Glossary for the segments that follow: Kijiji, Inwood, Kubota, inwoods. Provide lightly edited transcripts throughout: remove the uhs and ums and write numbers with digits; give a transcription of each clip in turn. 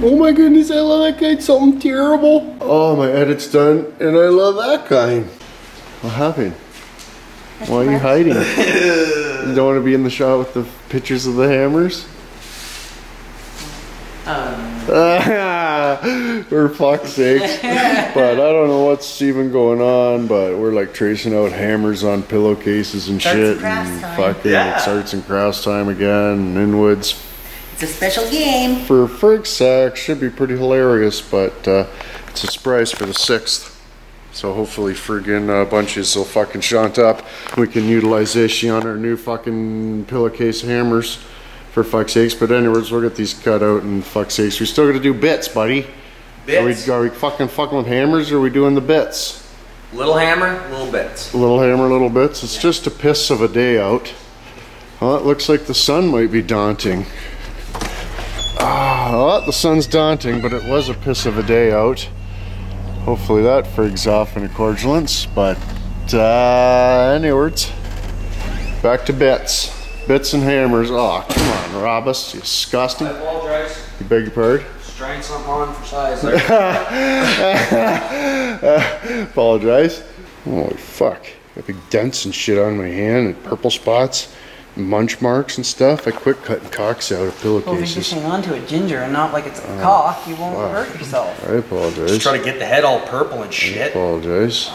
Oh my goodness, I love that guy, it's something terrible. Oh, my edit's done, and I love that guy. What happened? Why are you hiding? You don't want to be in the shot with the pictures of the hammers? For fuck's sakes. But I don't know what's even going on, but we're like tracing out hammers on pillowcases and shit. And fucking it's arts and crafts time again. Inwood's. It's a special game. For Frank's sack, should be pretty hilarious, but it's a surprise for the 6th. So hopefully friggin' bunches will fucking shunt up. We can utilize this on our new fucking pillowcase hammers. For fuck's sakes, but anyways, we'll get these cut out and fuck's sakes. We still gotta do bits, buddy. Bits? Are we fucking with hammers, or are we doing the bits? Little hammer, little bits. Little hammer, little bits. It's just a piss of a day out. Oh, it looks like the sun might be daunting. Ah, oh, the sun's daunting, but it was a piss of a day out. Hopefully that frigs off in a cordialance, but anyways, back to bits. Bits and hammers. Oh, come on, rob us. You disgusting. I apologize. You beg your pardon? Just trying something on for size there. Apologize. Holy fuck. Got big dents and shit on my hand and purple spots and munch marks and stuff. I quit cutting cocks out of pillowcases. Well, if you just hang on to it ginger and not like it's a cock, you won't hurt yourself. I apologize. Just try to get the head all purple and shit. I apologize.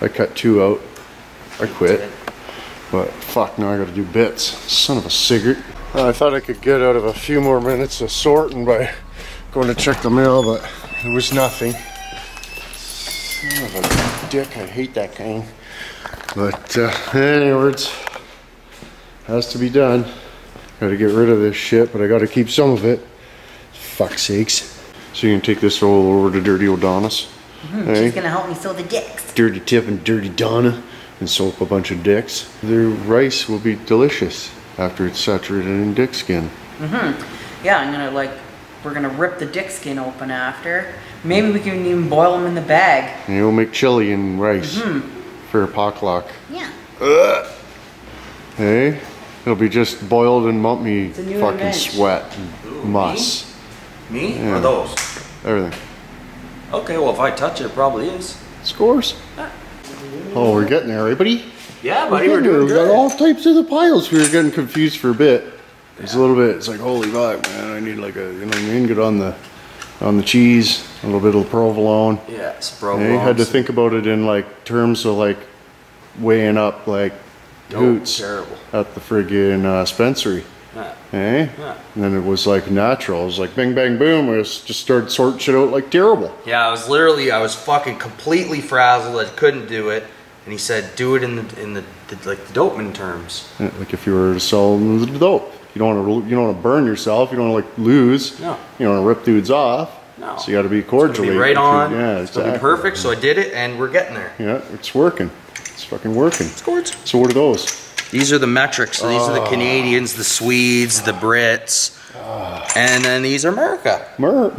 I cut 2 out. I quit. But fuck, now I gotta do bits. Son of a cigarette. I thought I could get out of a few more minutes of sorting by going to check the mail, but there was nothing. Son of a dick, I hate that game. But anyways, has to be done. Gotta get rid of this shit, but I gotta keep some of it. Fuck's sakes. So you can take this all over to Dirty O'Donis? Mm-hmm. Hey? She's gonna help me sew the dicks. Dirty Tip and Dirty Donna. And soak a bunch of dicks. The rice will be delicious after it's saturated in dick skin. Mm-hmm. Yeah, I'm gonna we're gonna rip the dick skin open after. Maybe we can even boil them in the bag. And you'll make chili and rice for a potluck. Yeah. Ugh. Hey, it'll be just boiled and mumpy fucking revenge. Sweat and muss. Me? Yeah. Or those? Everything. Okay, well if I touch it, it probably is. Scores. Oh, we're getting there, right, buddy? Yeah, buddy, we're doing good. We got all types of the piles. We were getting confused for a bit. It's a little bit. It's like, holy fuck, man! I need like a, you know, I need to get on the cheese, a little bit of provolone. Yeah, it's provolone. And you had to think about it in like terms of like weighing up like hoots at the friggin' dispensary. And then it was like natural. It was like bing bang boom. I just started sorting shit out like terrible. Yeah, I was fucking completely frazzled. I couldn't do it. And he said, do it in the dopeman terms. Yeah, like if you were to sell the dope, you don't want to burn yourself. You don't want to lose. No. You don't want to rip dudes off. No. So you got to be cordially. It's gonna be right on. Yeah, it's exactly. Gonna be perfect. So I did it, and we're getting there. Yeah, it's working. It's fucking working. Scores. So what are those? These are the metrics, so these are the Canadians, the Swedes, the Brits, and then these are Merca. Merca.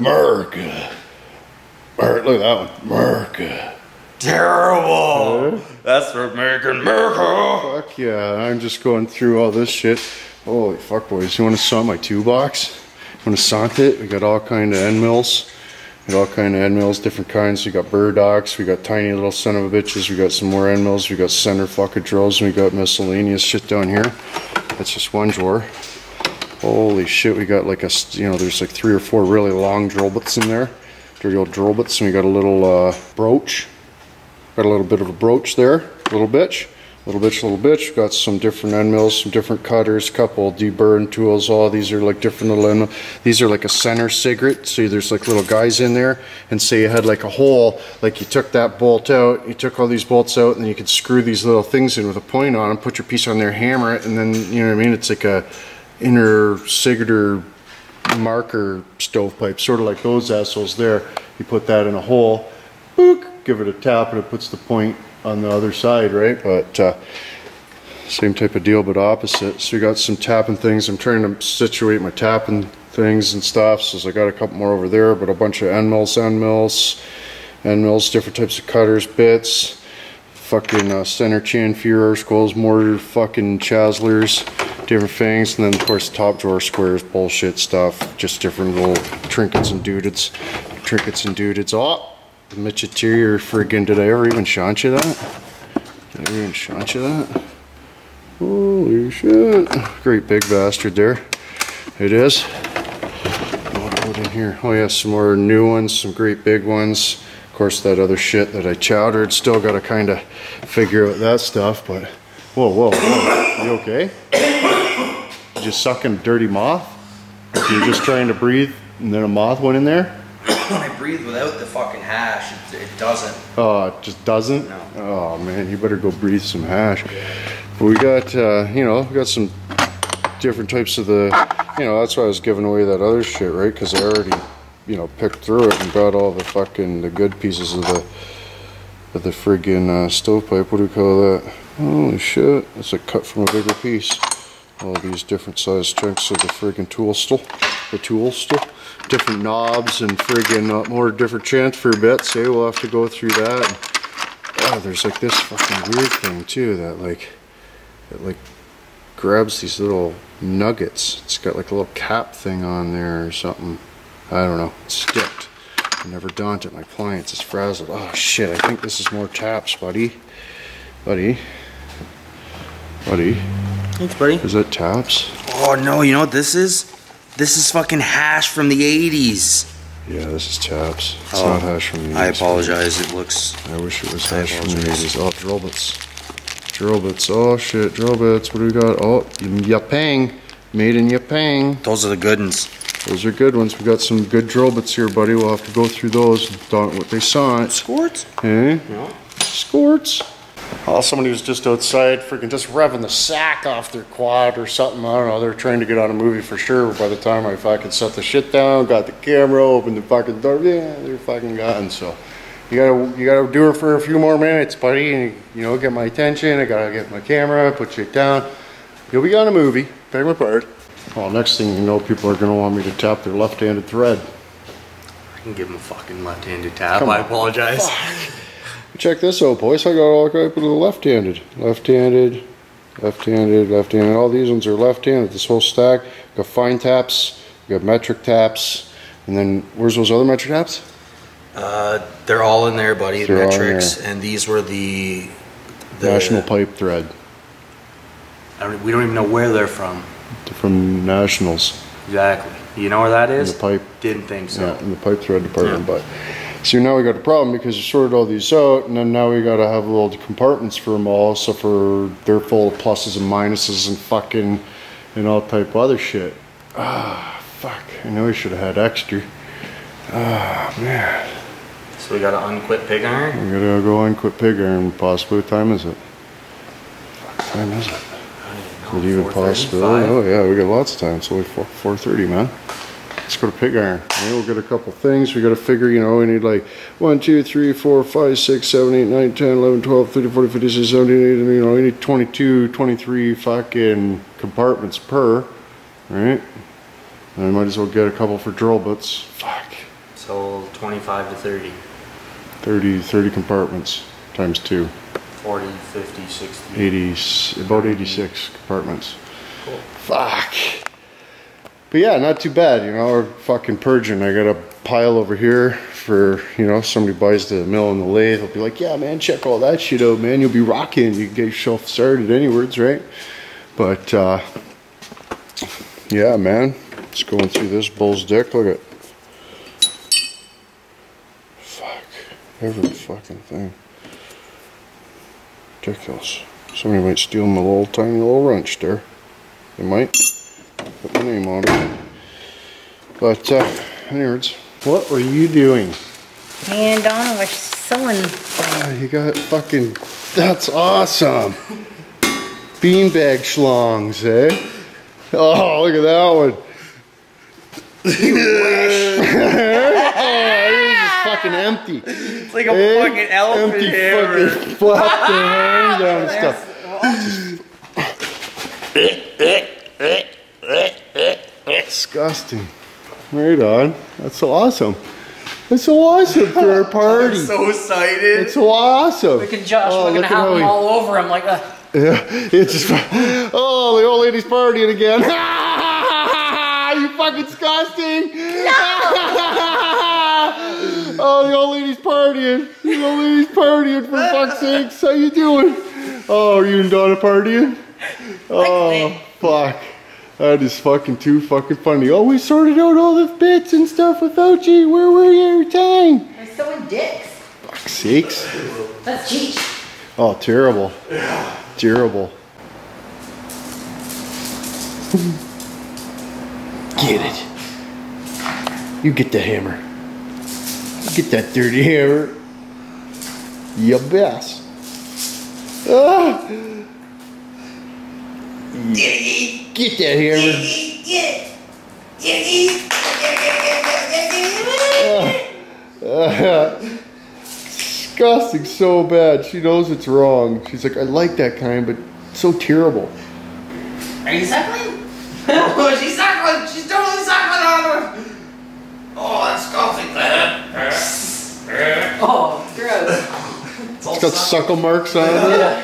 Look at that one. Merca. Terrible. That's for American Merca. Fuck yeah, I'm just going through all this shit. Holy fuck, boys. You want to saw my 2 box? You want to saunt it? We got all kind of end mills. We got all kind of end mills, different kinds. We got burdocks, we got tiny little son of a bitches, we got some more end mills, we got center fucking drills, and we got miscellaneous shit down here. That's just one drawer. Holy shit, we got like a, you know, there's like 3 or 4 really long drill bits in there. Dirty old drill bits, and we got a little brooch. Got a little bit of a brooch there, little bitch. Little bitch, little bitch. We've got some different end mills, some different cutters, couple deburring tools. All these are like different little end mills. These are like a center cigarette. See, there's like little guys in there. And say you had like a hole, like you took that bolt out, you took all these bolts out, and then you could screw these little things in with a point on them, put your piece on there, hammer it, and then, you know what I mean? It's like a inner cigarette marker stovepipe, sort of like those assholes there. You put that in a hole, boop, give it a tap, and it puts the point on the other side, right? But same type of deal, but opposite. So you got some tapping things. I'm trying to situate my tapping things and stuff. So I got a couple more over there, but a bunch of end mills, different types of cutters, bits, fucking center chin, Fuhrer, skulls, mortar, fucking chaslers, different things. And then of course top drawer squares, bullshit stuff, just different little trinkets and doodads. Oh, Mitch interior friggin', did I ever even shot you that? Holy shit. Great big bastard there. It is. What in here? Oh yeah, some more new ones, some great big ones. Of course that other shit that I chowdered, still gotta kinda figure out that stuff, but whoa. You okay? You just sucking a dirty moth? You're just trying to breathe and then a moth went in there? I breathe without the fucking hash. It doesn't. Oh, it just doesn't? No. Oh man, you better go breathe some hash. But we got, you know, we got some different types of the, you know, that's why I was giving away that other shit, right? Because I already, you know, picked through it and got all the fucking, the good pieces of the friggin' stovepipe. What do we call that? Holy shit, it's a cut from a bigger piece. All these different sized chunks of the friggin' tool still. Different knobs and friggin' more different transfer bits. Hey, we'll have to go through that. Oh, there's like this fucking weird thing too that grabs these little nuggets. It's got like a little cap thing on there or something. I don't know. It's sticked. I never daunted my clients. It's frazzled. Oh shit, I think this is more taps, buddy. Thanks, buddy. Is that taps? Oh no, you know what this is? This is fucking hash from the 80s. Yeah, this is taps. It's not hash from the 80s. I apologize, it looks... I wish it was hash from the 80s. Oh, drill bits. Oh shit, drill bits. What do we got? Oh, Yapang. Made in Yapang. Those are the good ones. Those are good ones. We got some good drill bits here, buddy. We'll have to go through those and find out what they saw. Squirts? Eh? Yeah. Squirts. Oh, somebody was just outside freaking just revving the sack off their quad or something. I don't know, they're trying to get on a movie for sure, but by the time I fucking set the shit down, got the camera, opened the fucking door, yeah, they're fucking gone. So you gotta do it for a few more minutes, buddy, and you know, get my attention. I gotta get my camera, put shit down. You'll be on a movie, pay my part. Well, next thing you know, people are gonna want me to tap their left-handed thread. I can give them a fucking left-handed tap. Come on. I apologize. Fuck. Check this out, boys. I got all kinds of left-handed. All these ones are left-handed. This whole stack. We got fine taps. We got metric taps. And then where's those other metric taps? They're all in there, buddy. They're metrics. All in there. And these were the National Pipe Thread. We don't even know where they're from. They're from Nationals. Exactly. You know where that is? In the pipe. Didn't think so. Yeah, in the pipe thread department, yeah. But. So now we got a problem because we sorted all these out, and then now we got to have little compartments for them all, so they're full of pluses and minuses and fucking and all type of other shit. Ah, fuck. I know we should have had extra. Ah, man. So we got to unquit pig iron? We got to go unquit pig iron, possibly. What time is it? What time is it? I don't even know. Is it even possible? Oh, yeah, we got lots of time. It's only 4:30, man. Let's go to pig iron. We'll get a couple things. We got to figure, you know, we need like 1, 2, 3, 4, 5, 6, 7, 8, 9, 10, 11, 12, 13, 14, 15, 16, 17, 18, you know, we need 22, 23 fucking compartments per, right? And we might as well get a couple for drill bits. Fuck. So 25 to 30. 30 compartments times 2. 40, 50, 60. 80, about 86 compartments. Cool. Fuck. But yeah, not too bad, you know, we're fucking purging. I got a pile over here for, you know, somebody buys the mill and the lathe, they'll be like, yeah, man, check all that shit out, man. You'll be rocking. You can get yourself started anyways, right? But, yeah, man, it's going through this bull's dick. Look at it. Fuck. Every fucking thing. Ridiculous. Somebody might steal my little tiny little wrench there. They might. Put my name on it. But, anyways, what were you doing? Me and Donna were sewing. Oh, you got fucking, that's awesome. Beanbag schlongs, eh? Oh, look at that one. You wish. Fucking empty. It's like a fucking elephant. Empty hammer. Fucking flap their hands down and stuff. Disgusting. Right on. That's so awesome. That's so awesome for our party. I'm so excited. It's so awesome. Look at Josh looking at how all over him like a... Yeah, it's just, oh, the old lady's partying again. You fucking disgusting. No. Oh, the old lady's partying. The old lady's partying, for fuck's sakes. How you doing? Oh, are you and Donna partying? Oh, fuck. That is fucking too fucking funny. Oh, we sorted out all the bits and stuff without you. Where were you every time? I was sewing dicks. Fuck's sakes. That's cheap. Oh, terrible. Terrible. Get it. You get the hammer. You get that dirty hammer. You best. Ah. Get that hammer. Disgusting so bad. She knows it's wrong. She's like, I like that kind, but it's so terrible. Are you suckling? Oh, she's suckling. She's totally suckling on her. Oh, that's disgusting. Oh, gross. It's got suckle marks on it. Yeah.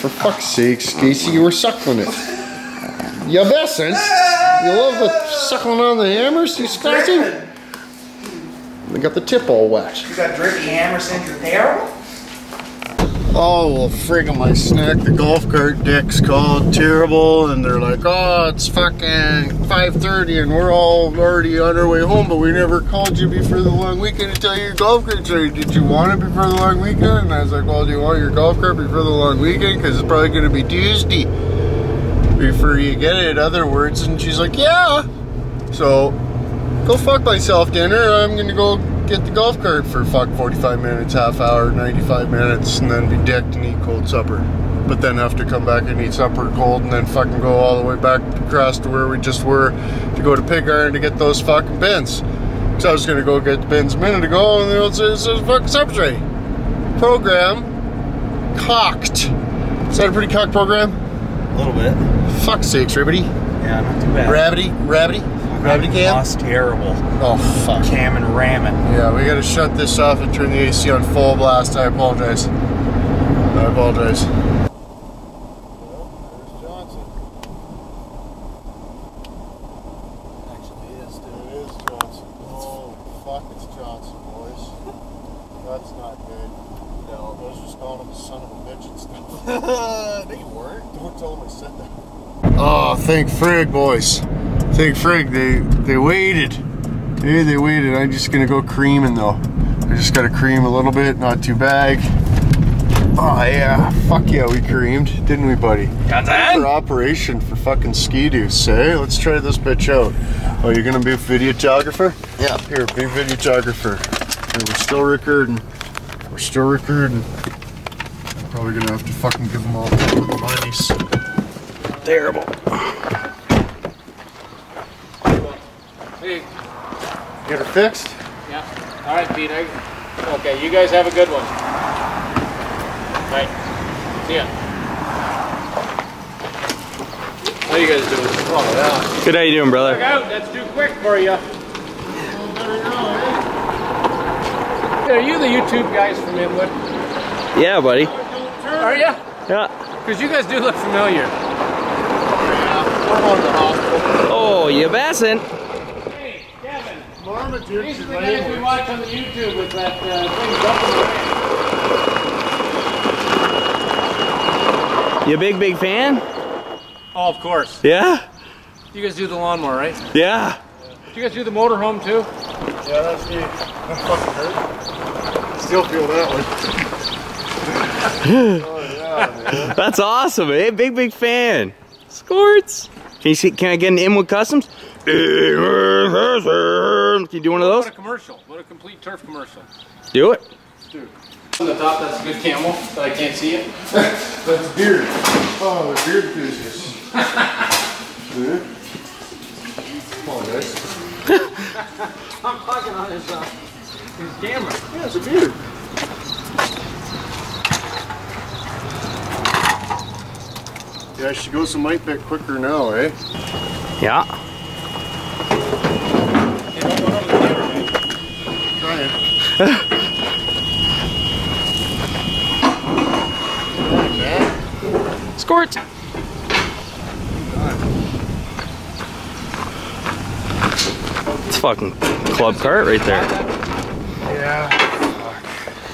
For fuck's sake, Stacy, you were suckling it. You bessense. You love the suckling on the hammers, you disgusting. They got the tip all wet. You got dirty hammers in your barrel? Oh, well, friggin' my snack. The golf cart deck's called terrible, and they're like, oh, it's fucking 5:30, and we're all already on our way home, but we never called you before the long weekend to tell you your golf cart story. Did you want it before the long weekend? And I was like, well, do you want your golf cart before the long weekend? Because it's probably going to be Tuesday before you get it, other words. And she's like, yeah. So, go fuck myself, dinner. I'm going to go get the golf cart for fuck 45 minutes, half hour, 95 minutes, and then be decked and eat cold supper. But then have to come back and eat supper cold and then fucking go all the way back across to where we just were to go to Pig Iron to get those fucking bins. So I was gonna go get the bins a minute ago and it says fucking substrate. Program cocked. Is that a pretty cocked program? A little bit. Fuck's sakes, Ribbity. Yeah, not too bad. Rabbity. Gravity cam? Lost terrible. Oh, fuck. Cam and ram it. Yeah, we gotta shut this off and turn the AC on full blast. I apologize. Well, there's Johnson. Actually, it is Johnson. Holy fuck, it's Johnson, boys. That's not good. No, I was just calling him a son of a bitch and stuff. They weren't. Don't tell him I said that. Oh, thank frig, boys. Thank frig, they waited. Hey, they waited. I'm just gonna go creaming though. I just gotta cream a little bit, not too bad. Oh yeah, fuck yeah, we creamed, didn't we, buddy? Got that? For operation for fucking ski deuce, eh? Let's try this bitch out. Oh, you're gonna be a videographer? Yeah, here, be a videographer. Here, we're still recording. We're still recording. I'm probably gonna have to fucking give them all the monies. Terrible. Get her fixed? Yeah. All right, Pete. Okay, you guys have a good one. All right. See ya. How you guys doing? Oh, yeah. Good, how you doing, brother? Look out. That's too quick for you. Yeah, are you the YouTube guys from Inwood? Yeah, buddy. Are you? Yeah. Because you guys do look familiar. Yeah. We're going to the hospital. Oh, you bassin'. These are the guys we watch on the YouTube with that thing up. You a big fan? Oh, of course. Yeah? You guys do the lawnmower, right? Yeah. Do you guys do the motorhome too? Yeah, that's me. That fucking hurt. Still feel that one. Oh, yeah, man. That's awesome, eh? Big fan. Squirts. Can you see? Can I get an Inwood Customs? Can you do one of those? What a commercial. What a complete turf commercial. Do it. Dude. On the top, that's a good camel, but I can't see it. That's beard. Oh, the beard enthusiast. Come on, guys. I'm fucking on his camera. Yeah, it's a beard. Yeah, I should go some light bit quicker now, eh? Yeah. Hey, don't go on the camera, man. Try it. escort. It's a fucking club cart right there. Yeah.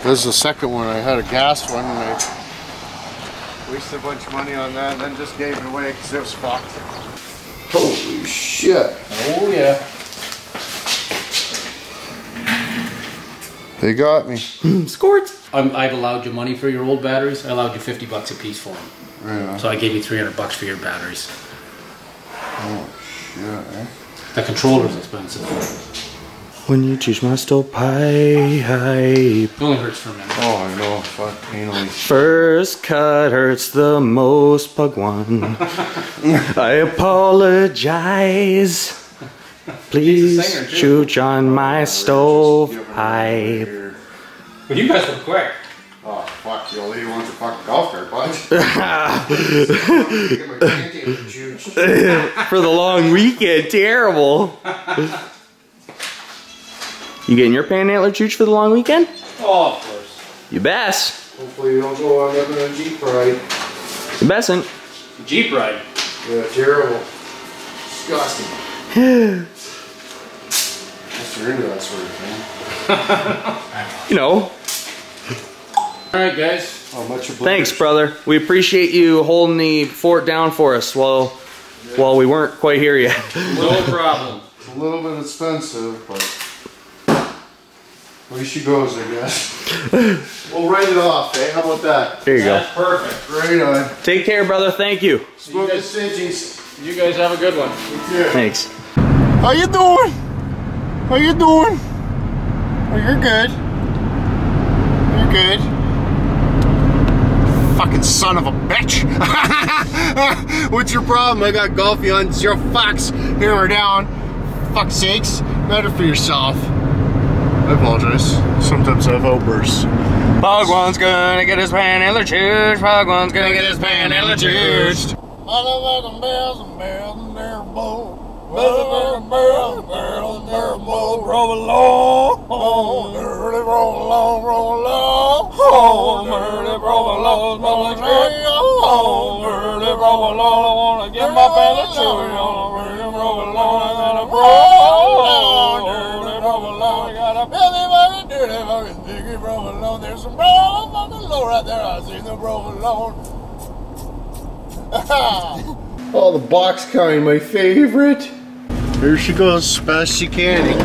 This is the second one. I had a gas one and I wasted a bunch of money on that and then just gave it away because it was fucked. Holy shit. Oh yeah. They got me. Scored. I've allowed you money for your old batteries. I allowed you 50 bucks a piece for them. Yeah. So I gave you 300 bucks for your batteries. Oh, shit, eh? The controller's expensive. When you choose my stovepipe. It only hurts for a minute. Oh, I know. Fuck, anally. First cut hurts the most, bug one. I apologize. Please chooch on my stovepipe. But you guys look quick. Oh fuck, your lady wants a fucking golf cart, bud. For the long weekend, terrible. You getting your panhandler chooch for the long weekend? Oh, of course. You best. Hopefully you don't go on a Jeep ride. You bestin'. Jeep ride? Yeah, terrible. Disgusting. If you're into that sort of thing. You know. Alright guys. Oh, much obliged. Thanks brother. We appreciate you holding the fort down for us while we weren't quite here yet. No problem. It's a little bit expensive, but at least she goes, I guess. We'll write it off, eh? How about that? There you That's go. Perfect. Right on. Take care, brother. Thank you. Smoking cinches. You guys have a good one. Thanks. How you doing? How you doing? Oh, you're good. You're good. Fucking son of a bitch. What's your problem? I got golfy on 0 fucks. Here we're down. Fuck sakes. Matter for yourself. I apologize. Sometimes I have outbursts. Bogwan's gonna get his panhandler chooch. Bogwan's gonna get his panhandler chooch. There's some brown on the low right there. I see the brown alone. Oh, the box kind, my favorite. Here she goes, best she can.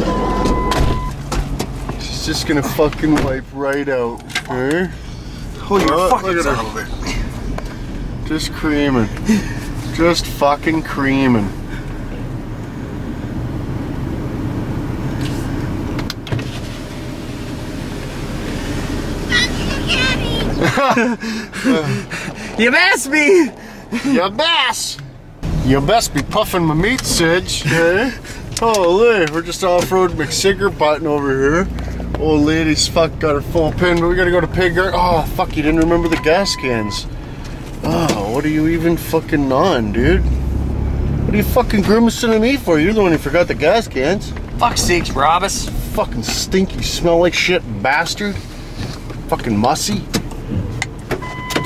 She's just gonna fucking wipe right out. Her. Holy fucking son. Just creaming. Just fucking creaming. You missed me! You best! You best be puffing my meat, Sidge. Eh? Holy, we're just off-road McSigger button over here. Old lady's fuck got her full pin, but we gotta go to Pig Garden. Oh, fuck, you didn't remember the gas cans. Oh, what are you even fucking on, dude? What are you fucking grimacing at me for? You're the one who forgot the gas cans. Fuck sakes, Robus. Fucking stinky, smell like shit, bastard. Fucking mussy.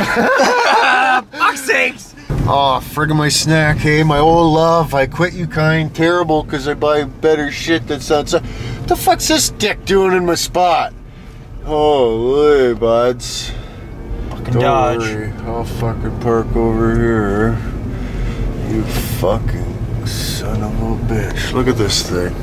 Fuck's sakes! Oh, friggin' my snack, hey, my old love. I quit you kind, terrible, because I buy better shit that's outside. What the fuck's this dick doing in my spot? Holy buds. Fucking don't dodge. Worry. I'll fucking park over here. You fucking son of a bitch. Look at this thing.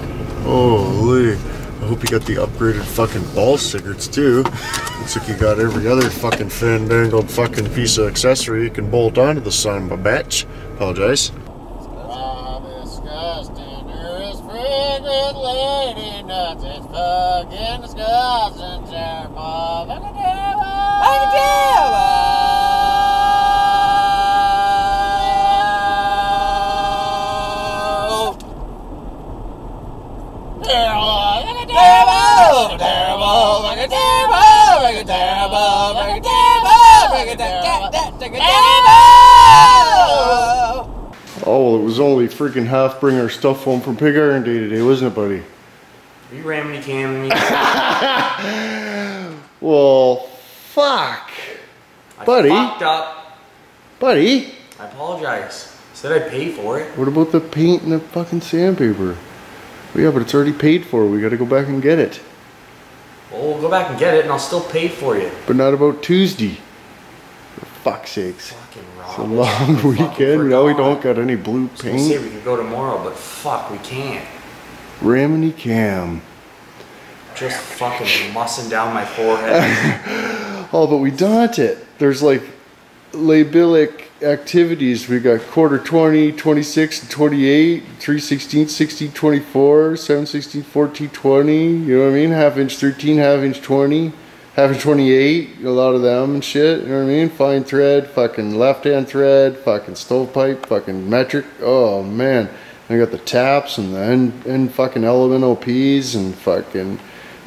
Holy. I hope you got the upgraded fucking ball cigarettes too. Looks like you got every other fucking fandangled fucking piece of accessory you can bolt onto the son of a bitch. Apologize. Oh, it was only freaking half bringing our stuff home from Pig Iron Day today, wasn't it, buddy? You rammy cammy. Well, fuck. I buddy. Fucked up. Buddy. I apologize. Said I paid for it. What about the paint and the fucking sandpaper? Well, yeah, but it's already paid for. We gotta go back and get it. Well, we'll go back and get it and I'll still pay for you. But not about Tuesday. For fuck's sakes. Fucking wrong. It's a long weekend. Now we don't got any blue paint. I was gonna say we could go tomorrow, but fuck, we can't. Ramini Cam. Just fucking mussing down my forehead. Oh, but we don't it. There's like labellic activities. We got quarter 20, 26, 28, 3/16, 16, 24, 7/16, 14, 20. You know what I mean? Half inch 13, half inch 20, half inch 28. A lot of them and shit. You know what I mean? Fine thread, fucking left hand thread, fucking stovepipe, fucking metric. Oh man. I got the taps and the end fucking element OPs and fucking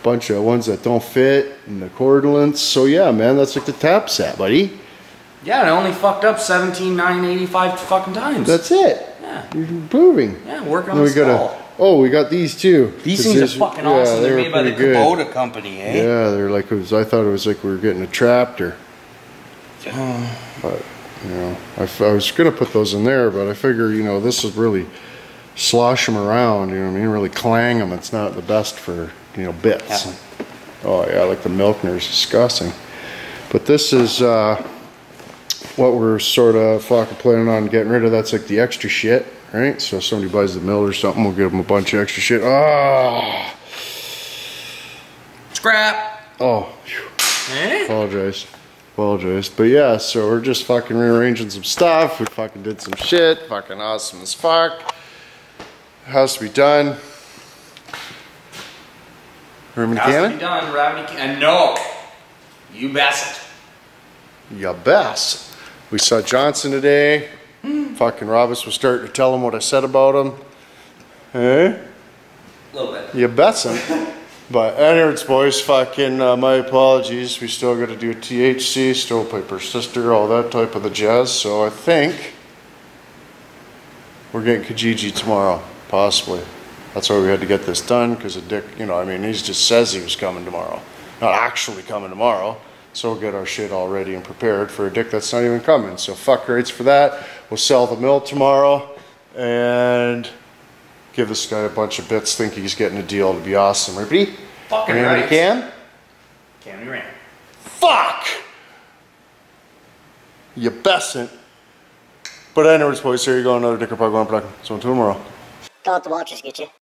bunch of ones that don't fit and the cordlants. So yeah, man, that's like the tap set, buddy. Yeah, and I only fucked up 17,985 fucking times. That's it. Yeah. You're improving. Yeah, work on the gotta. Oh, we got these too. These things are fucking awesome. Yeah, they're made by the Kubota company, eh? Yeah, they're like, I thought it was like we were getting a Traptor. But, you know, I was going to put those in there, but I figure, you know, this is really... slosh them around, you know what I mean? Really clang them. It's not the best for, you know, bits. Yeah. Oh yeah, like the Milkner's disgusting. But this is what we're sort of fucking planning on getting rid of. That's like the extra shit, right? So if somebody buys the mill or something, we'll give them a bunch of extra shit. Ah, scrap. Oh, eh? Apologize. But yeah, so we're just fucking rearranging some stuff. We fucking did some shit. Fucking awesome as fuck. Has to be done. Ramini Cannon? Has to be done, Ramini Cannon. No! You best it. You best. We saw Johnson today. Fucking Robbins was starting to tell him what I said about him. Eh? A little bit. You best him. But anyways, boys, fucking my apologies. We still got to do THC, Stovepipe Persister, all that type of the jazz. So I think we're getting Kijiji tomorrow. Possibly. That's why we had to get this done, because the dick, you know, I mean, he just says he was coming tomorrow. Not actually coming tomorrow. So we'll get our shit all ready and prepared for a dick that's not even coming. So fuck rates for that. We'll sell the mill tomorrow and give this guy a bunch of bits, think he's getting a deal. It'll be awesome. Rippity? Fucking right. Can we ran? Fuck! You bessin'. But anyways, boys, here you go. Another dicker plug on production. So until tomorrow. Don't have to watch us, get you.